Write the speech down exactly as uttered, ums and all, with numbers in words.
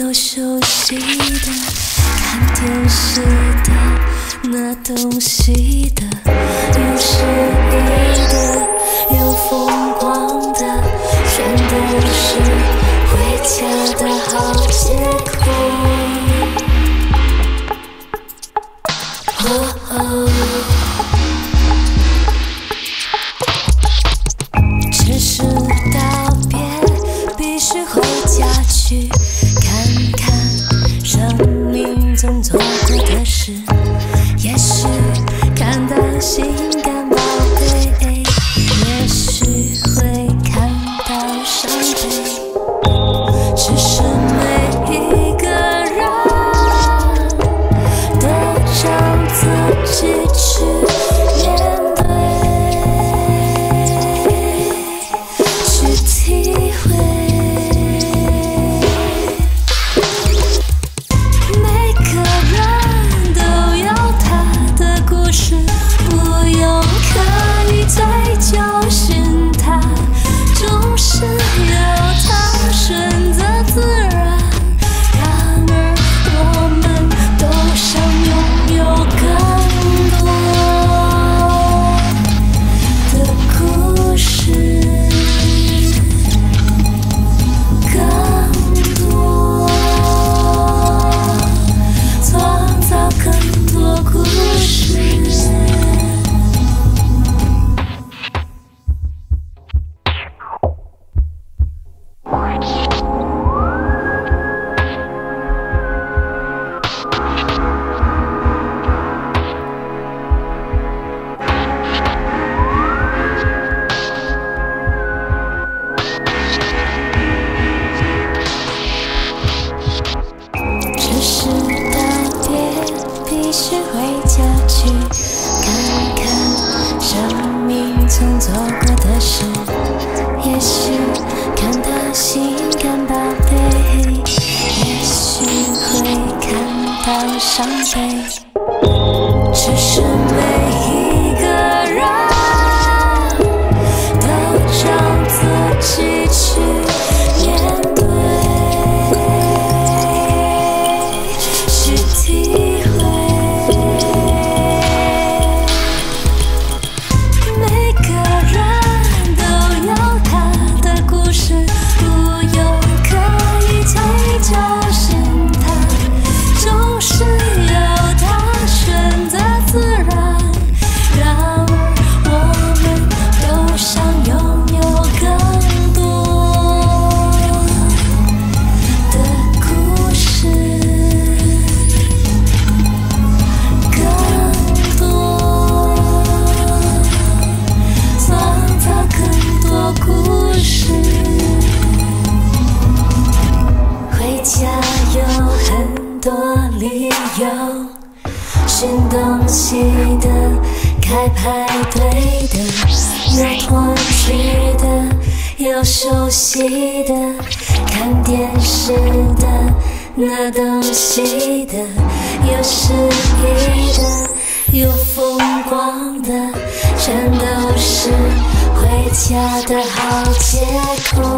有熟悉的，看电视的，拿东西的，有失意的，有疯狂的，全都是回家的好借口。哦哦。 总做过的事，也许看到心肝宝贝，也许会看到伤悲，只是每一个人都让自己去面对，去体会。 曾做过的事，也许看到心肝宝贝，也许会看到伤悲，只是每一个人都让自己去面对，去体。 寻东西的，开派对的，有破纸的，有熟悉的，看电视的，拿东西的，有失意的，有疯狂的，全都是回家的好借口。